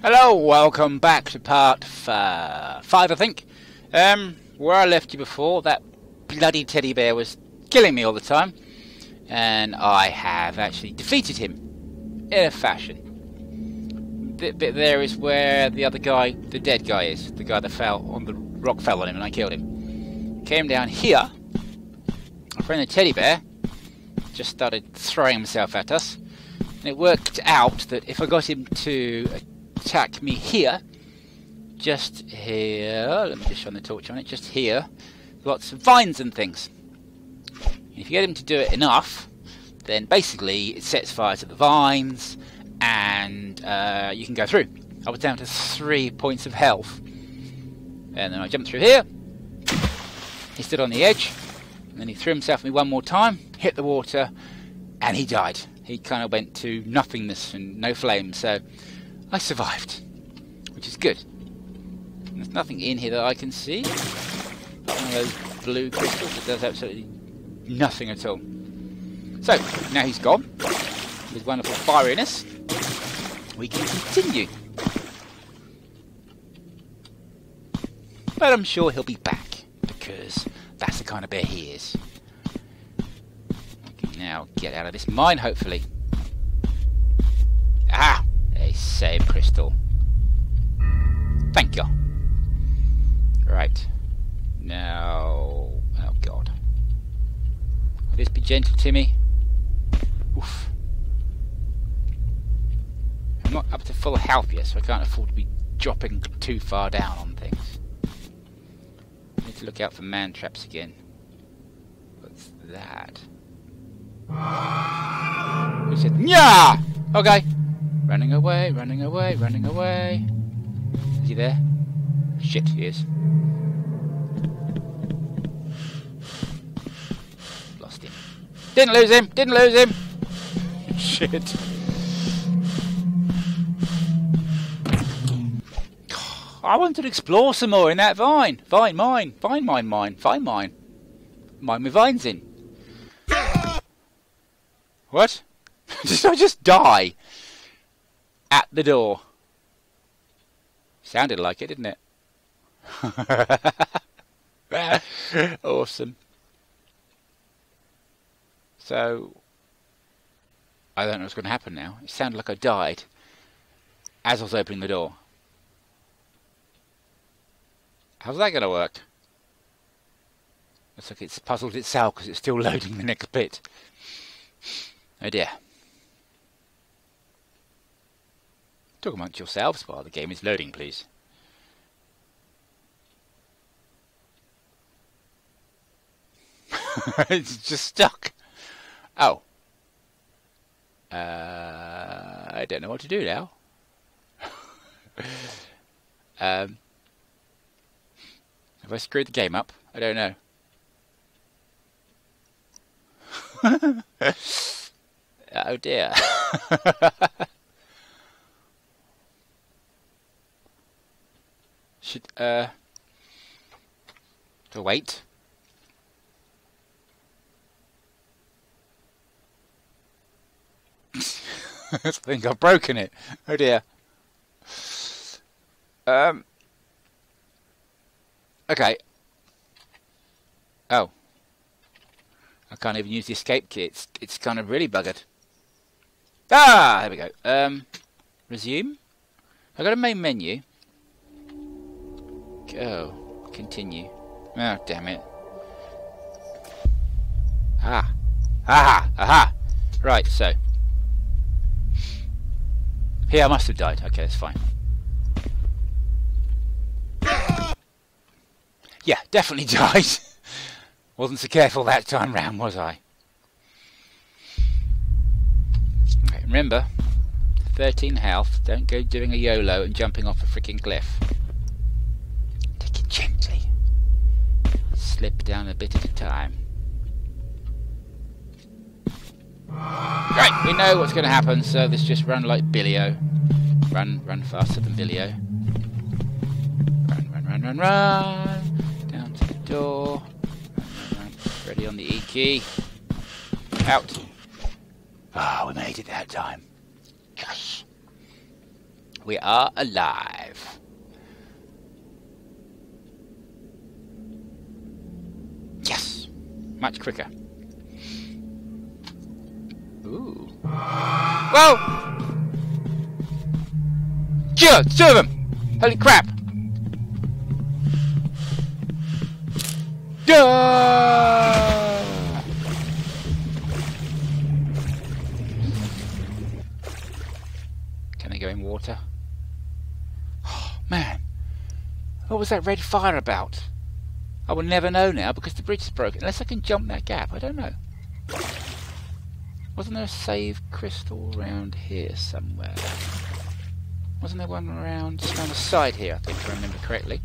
Hello, welcome back to part 5, I think. Where I left you before, that bloody teddy bear was killing me all the time. And I have actually defeated him, in a fashion. The bit there is where the other guy, the dead guy is. The guy that fell on the rock fell on him and I killed him. Came down here, our friend the teddy bear just started throwing himself at us. And it worked out that if I got him to attack me here, just here, let me just shine the torch on it, just here, lots of vines and things. If you get him to do it enough, then basically it sets fire to the vines and you can go through. I was down to 3 points of health. And then I jumped through here, he stood on the edge, and then he threw himself at me one more time, hit the water, and he died. He kind of went to nothingness and no flame, so I survived, which is good. There's nothing in here that I can see. One of those blue crystals that does absolutely nothing at all. So, now he's gone. With wonderful fieriness, we can continue. But I'm sure he'll be back, because that's the kind of bear he is. I can now get out of this mine, hopefully. Ah! A save crystal. Thank you. Right. Now... oh god. Will this be gentle, Timmy? Oof. I'm not up to full health yet, so I can't afford to be dropping too far down on things. I need to look out for man traps again. What's that? Who said... yeah! Okay. Running away, running away, running away. Is he there? Shit, he is. Lost him. Didn't lose him, didn't lose him. Shit. I wanted to explore some more in that vine. Vine mine, vine mine mine, vine mine. Mine with vines in. What? Did I just die? At the door. Sounded like it, didn't it? Awesome. So, I don't know what's going to happen now. It sounded like I died as I was opening the door. How's that going to work? Looks like it's puzzled itself because it's still loading the next bit. Oh dear. Talk amongst yourselves while the game is loading, please. It's just stuck. Oh. I don't know what to do now. Have I screwed the game up? I don't know. Oh dear. Should to wait. I think I've broken it. Oh dear. Okay. Oh. I can't even use the escape key. It's kind of really buggered. Ah, there we go. Resume. I've got a main menu. Oh, continue. Oh, damn it. Ah. Aha! Aha! Right, so. Here, I must have died. Okay, that's fine. Yeah, definitely died. Wasn't so careful that time round, was I? Okay, remember, 13 health. Don't go doing a YOLO and jumping off a freaking cliff. Gently. Slip down a bit at a time. Right, we know what's going to happen, so let's just run like Billy-O. Run faster than Billy-O. Run. Down to the door. Run. Ready on the E key. Out. Ah, we made it that time. Gosh. we are alive. Yes! Much quicker. Ooh. Whoa! Sure, two of them! Holy crap! Duh! Can I go in water? Oh, man! What was that red fire about? I will never know now because the bridge is broken. Unless I can jump that gap, I don't know. Wasn't there a save crystal around here somewhere? Wasn't there one around just on the side here, I think, if I remember correctly?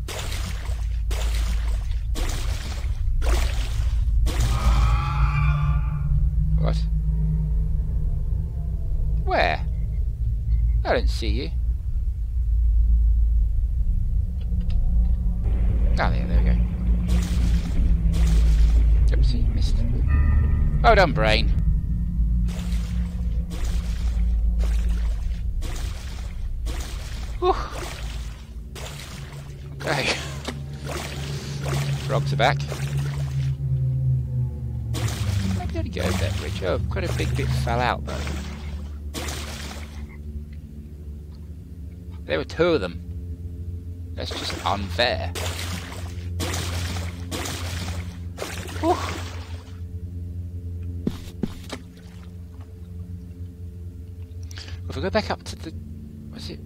What? Where? I don't see you. Ah, there we go. Oopsie, missed it. Well done, brain. Whew. Okay. Frogs are back. Maybe I'd go over that bridge. Oh, quite a big bit fell out though. There were two of them. That's just unfair. Whew. If we go back up to the... what's it?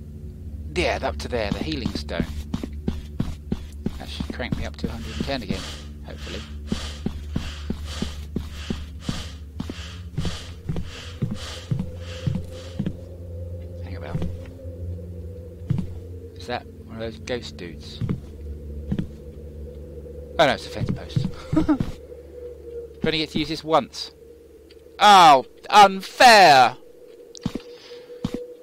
Yeah, up to there, the healing stone. That should crank me up to 110 again, hopefully. Hang about. Is that one of those ghost dudes? Oh no, it's a fence post. I only get to use this once. Oh, unfair!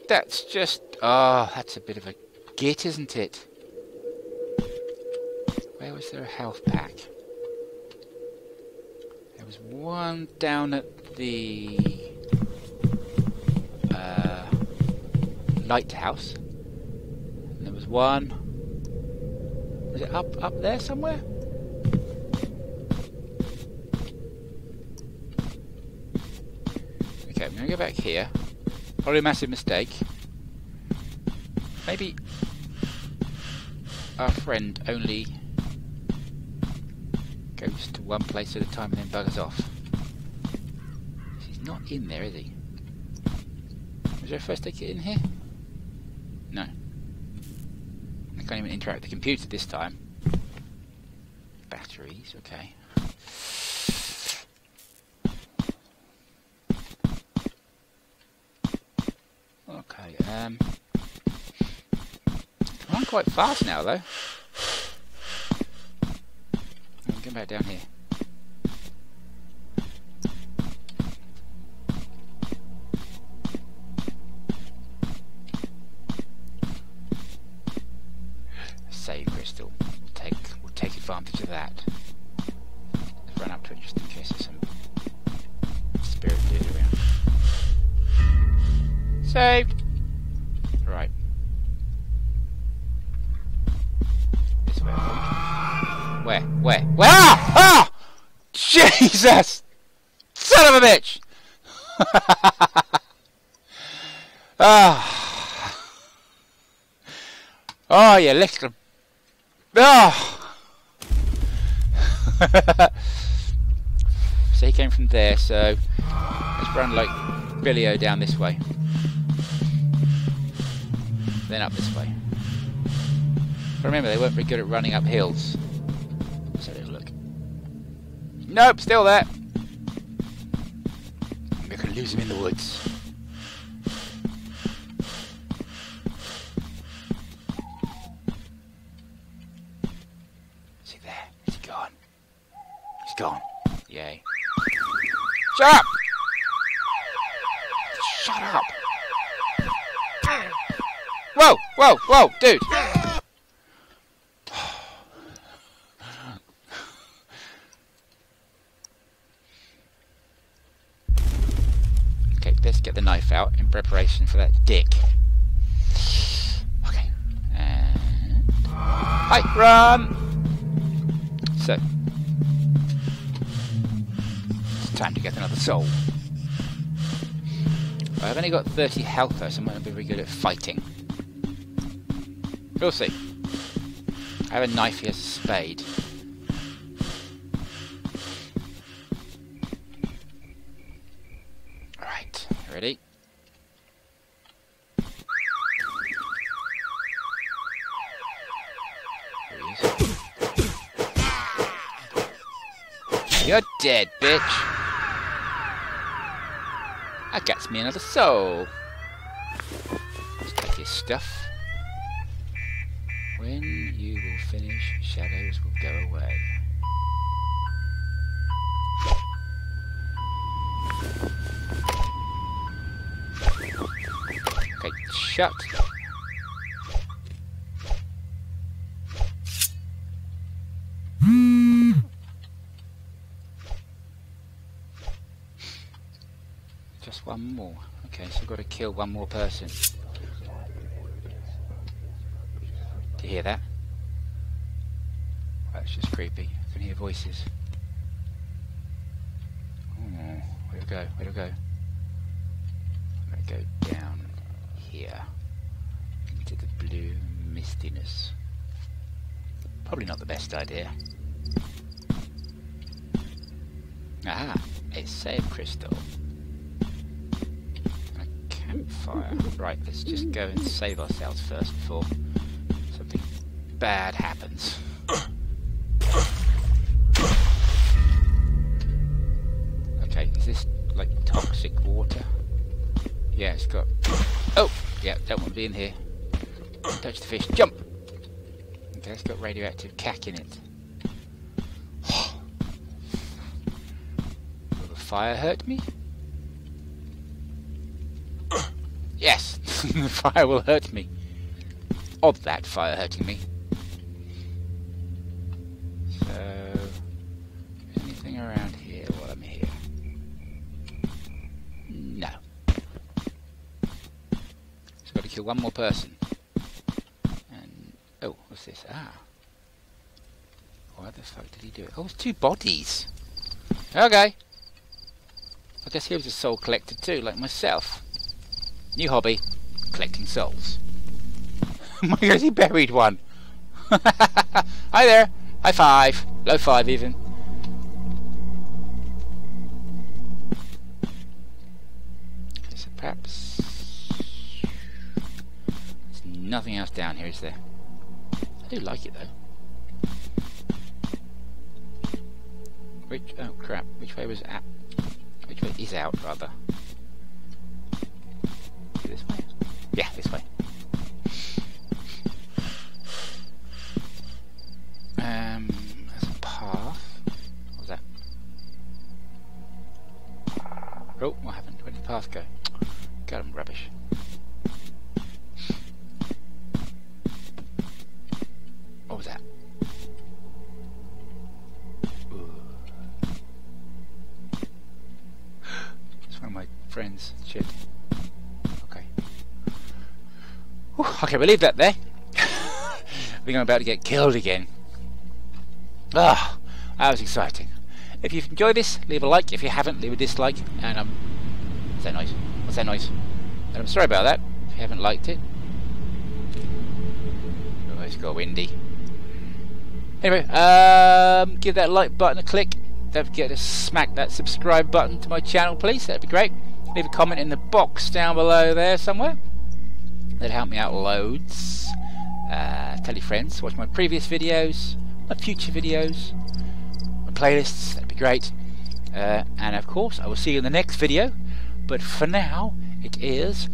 That's just... oh, that's a bit of a git, isn't it? Where was there a health pack? There was one down at the lighthouse. And there was one. Was it up there somewhere? Okay, I'm gonna go back here. Probably a massive mistake. Maybe our friend only goes to one place at a time and then buggers off. He's not in there, is he? Was there a first aid kit in here? No. I can't even interact with the computer this time. Batteries, okay. Okay, I'm quite fast now, though. I'm going back down here. Save crystal. We'll take advantage of that. Let's run up to it just in case there's some spirit dude around. Saved. Right. Where? Ah! Oh! Jesus! Son of a bitch! Ah! Oh, you electrical... oh! So he came from there, so... let's run like Billy-O down this way. Then up this way. But remember, they weren't very good at running up hills. Let's have a look. Nope, still there. We're gonna lose him in the woods. Is he there? Is he gone? He's gone. Yay. Shut up! Shut up! Whoa! Whoa! Whoa! Dude! Let's get the knife out in preparation for that dick. Hey, run! So, it's time to get another soul. I've only got 30 health though, so I might not be very good at fighting. We'll see. I have a knife, he has a spade. Alright, ready? You're dead, bitch! That gets me another soul! Let's take his stuff. When you will finish, shadows will go away. Okay, shut. Just one more. Okay, so I've got to kill one more person. You hear that? That's just creepy. I can hear voices. Oh, where to go? Where to go? I'm gonna go down here into the blue mistiness. Probably not the best idea. Ah, a save crystal. A campfire. Right, let's just go and save ourselves first before something bad happens. Okay, is this like toxic water? Yeah, it's got... Oh! Yeah, don't want to be in here. Touch the fish. Jump! Okay, it's got radioactive cack in it. Will the fire hurt me? Yes! The fire will hurt me. Of that fire hurting me. So, anything around here while I'm here? No. Just got to kill one more person. And oh, what's this? Ah. Why the fuck did he do it? Oh, it's two bodies. Okay. I guess he was a soul collector too, like myself. New hobby: collecting souls. My God, he buried one. Hi there. High five. Low five even. So perhaps there's nothing else down here, is there? I do like it though. Which, oh crap, which way was out? Which way is out, rather? This way? Yeah, this way. There's a path. What was that? Oh, what happened? Where did the path go? Got him, rubbish. What was that? It's one of my friends. Shit. Okay. Whew, okay, we'll leave that there. I think I'm about to get killed again. Ah, that was exciting. If you've enjoyed this, leave a like. If you haven't, leave a dislike. And what's that noise? What's that noise? And I'm sorry about that. If you haven't liked it, oh, it's got windy. Anyway, give that like button a click. Don't forget to smack that subscribe button to my channel, please. That'd be great. Leave a comment in the box down below there somewhere. That'd help me out loads. Tell your friends. Watch my previous videos. My future videos, my playlists, that'd be great. And of course I will see you in the next video, but for now it is